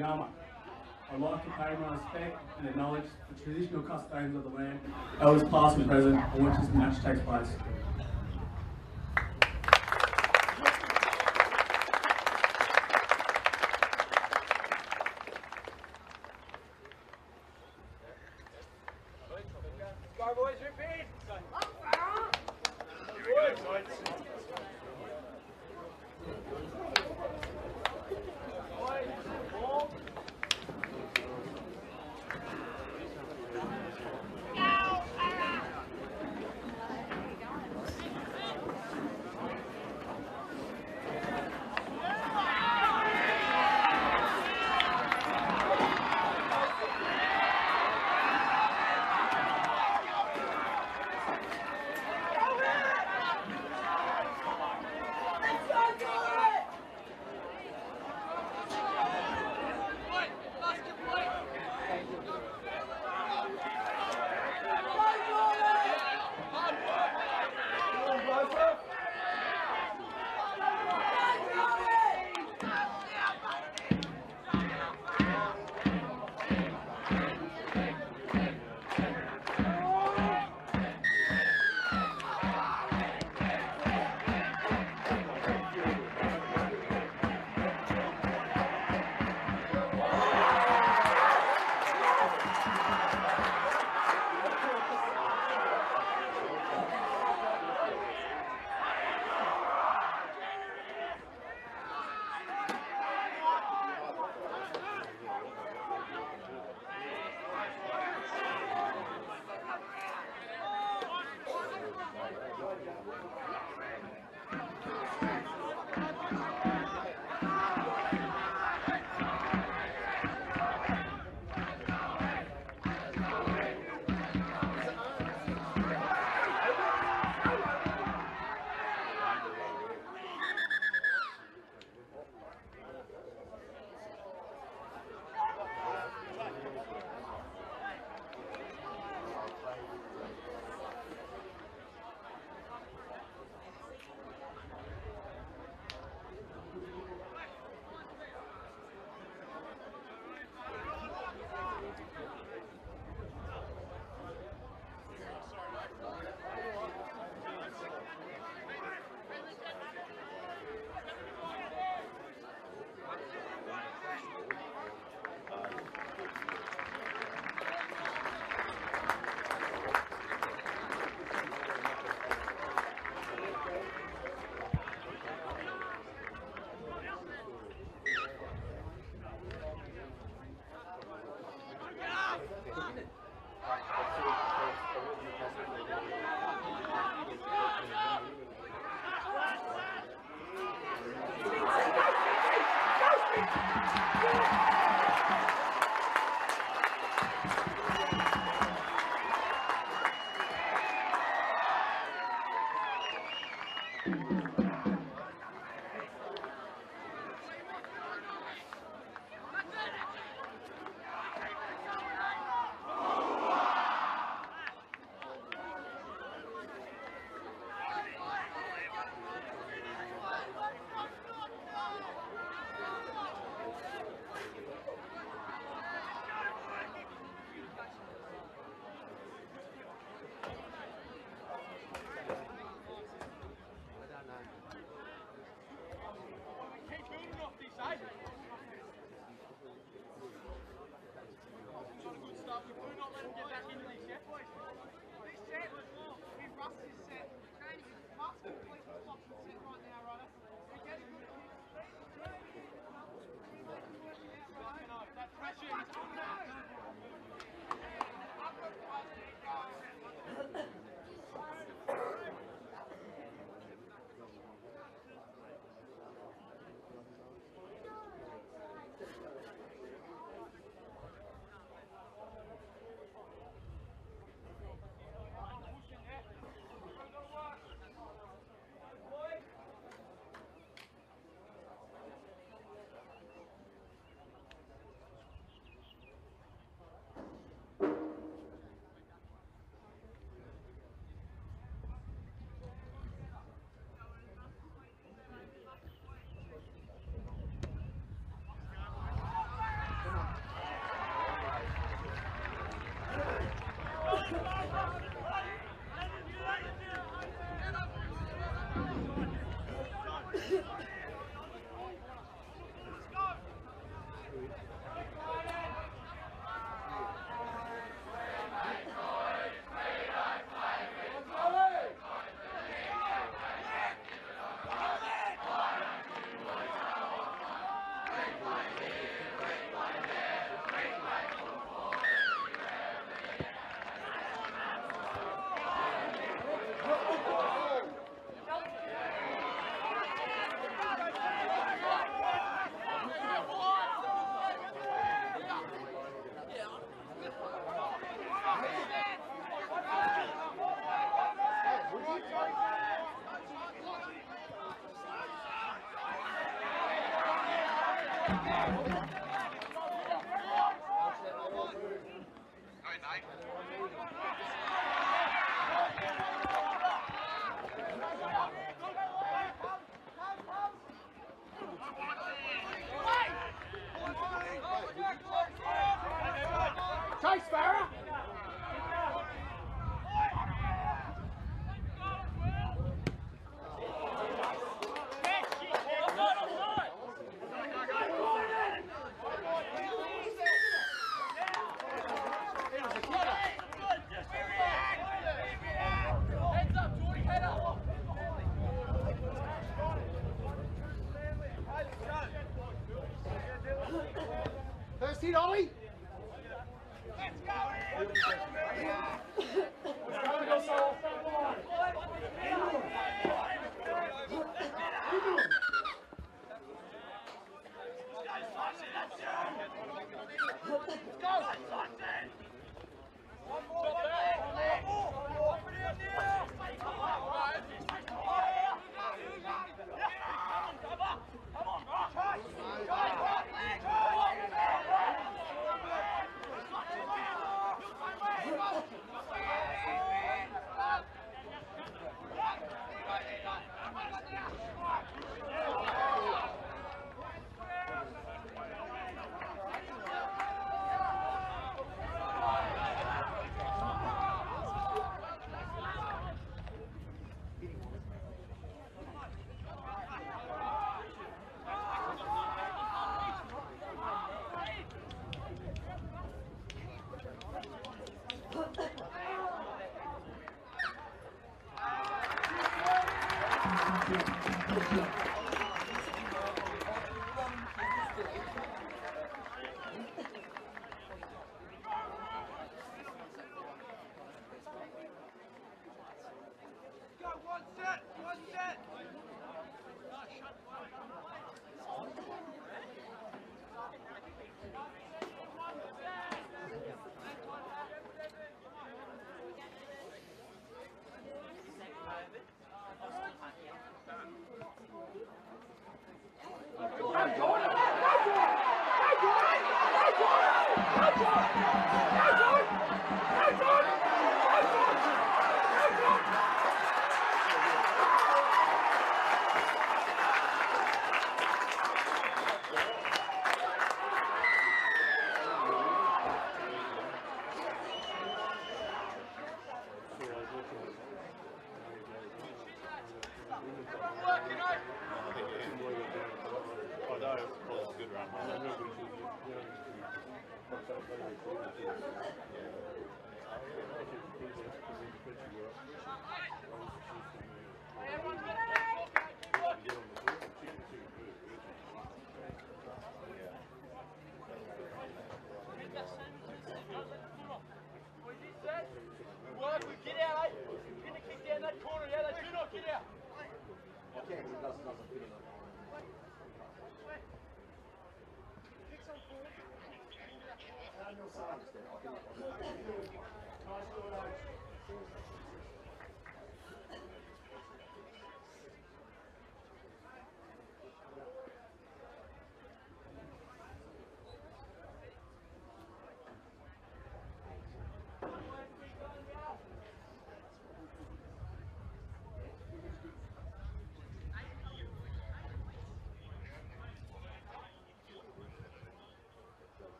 Yama. I like to pay my respect and acknowledge the traditional custodians of the land, elders past and present, on which this match takes place.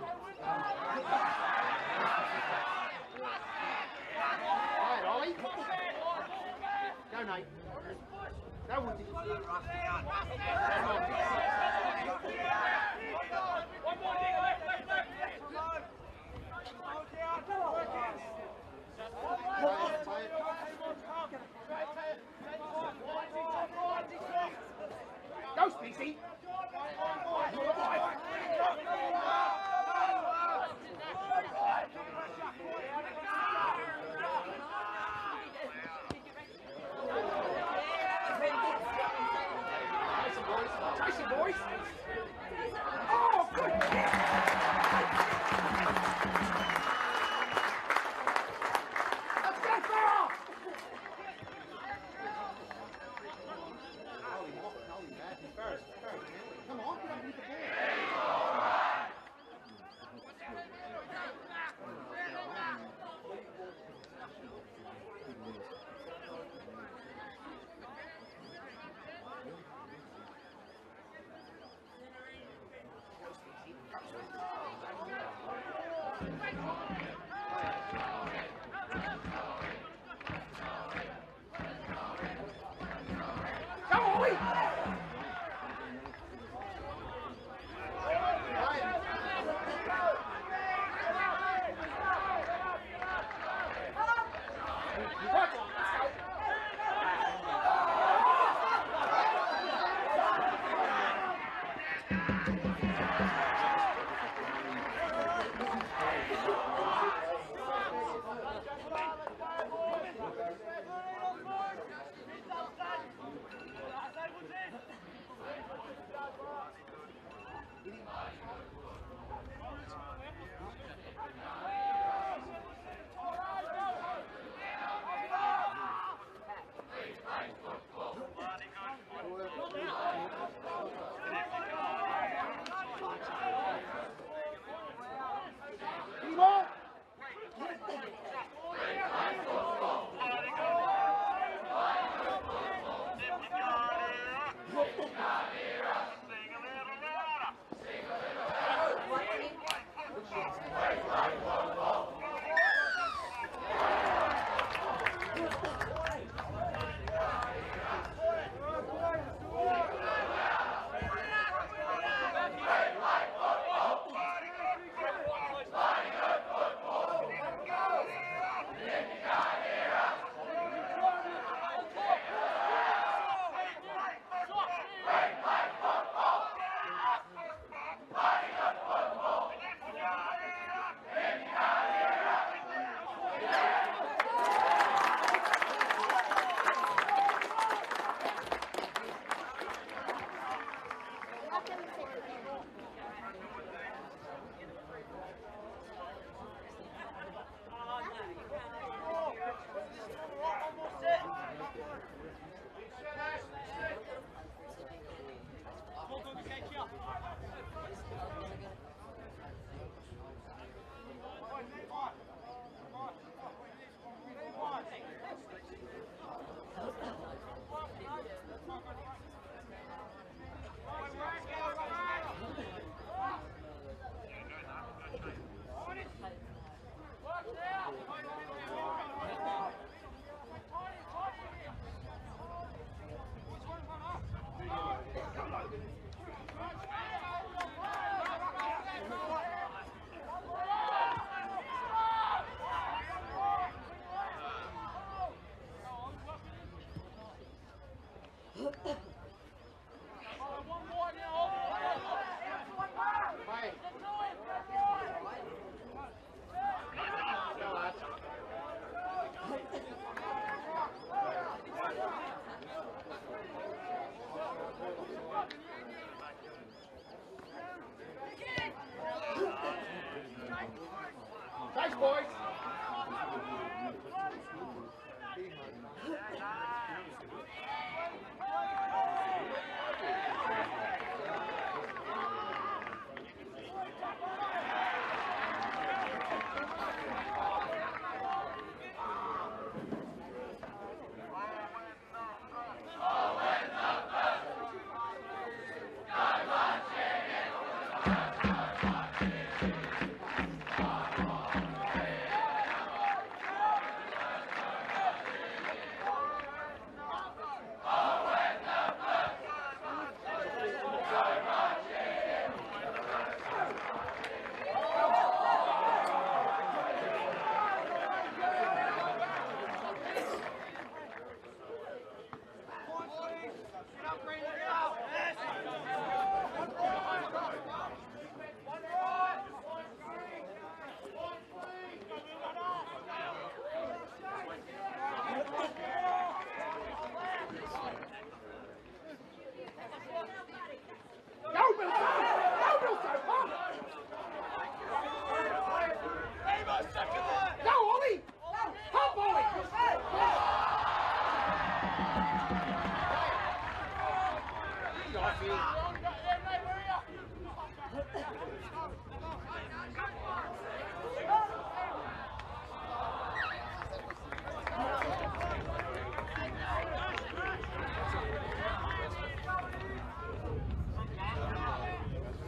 Right, Ollie. Go, Nate. Go, Woody. One more digger, left. Go, Speedy. Boys. Oh, good. Let's go, Farrell. Come on, get up and get the ball. Come on.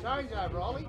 Change over, Ollie.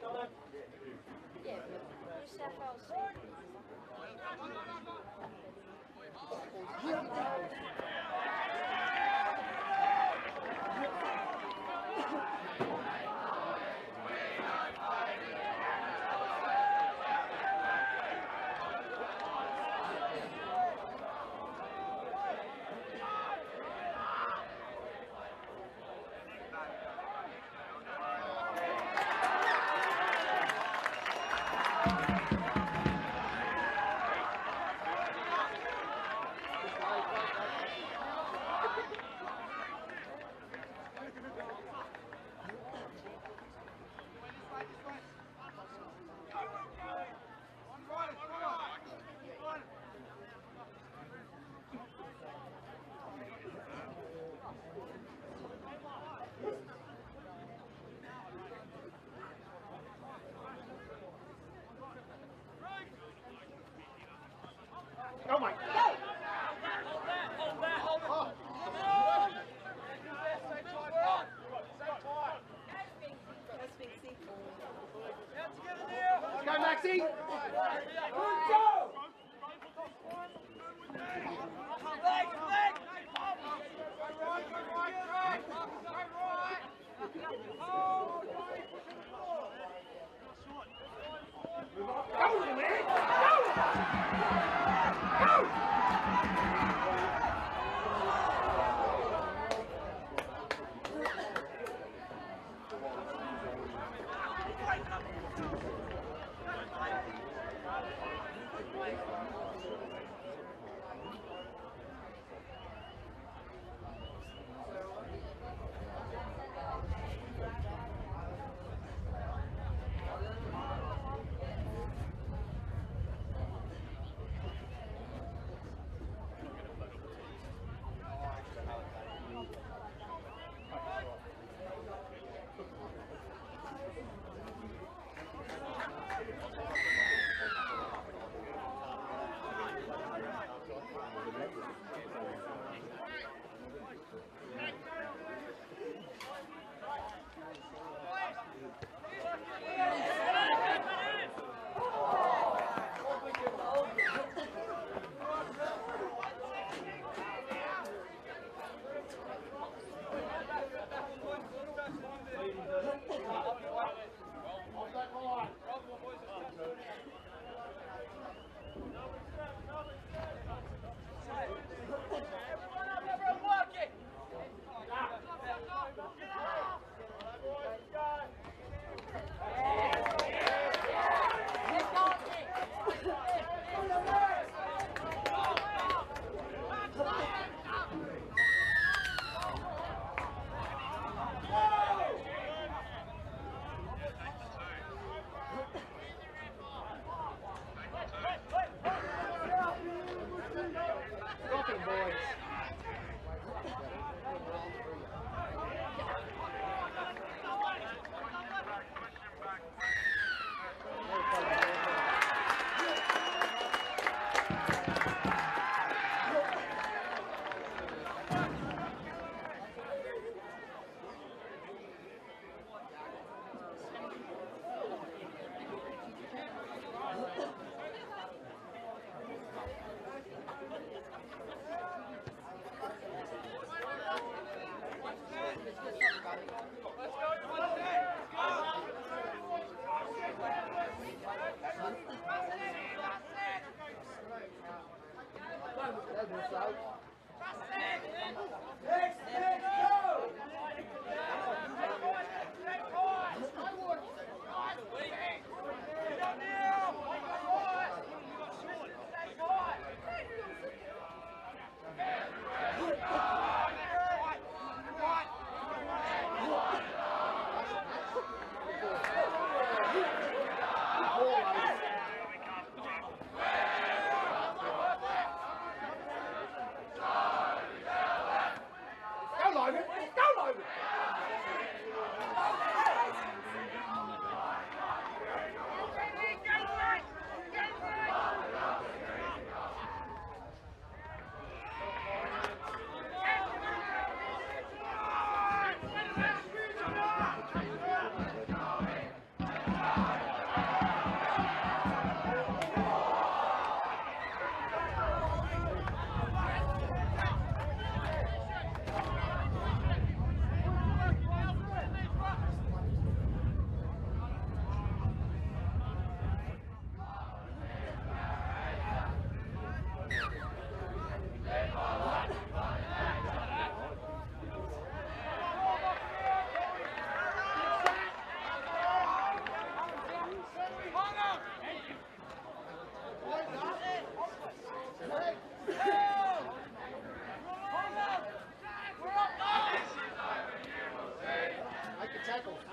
Leg, leg! tackles.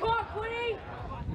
Come on, Quinny!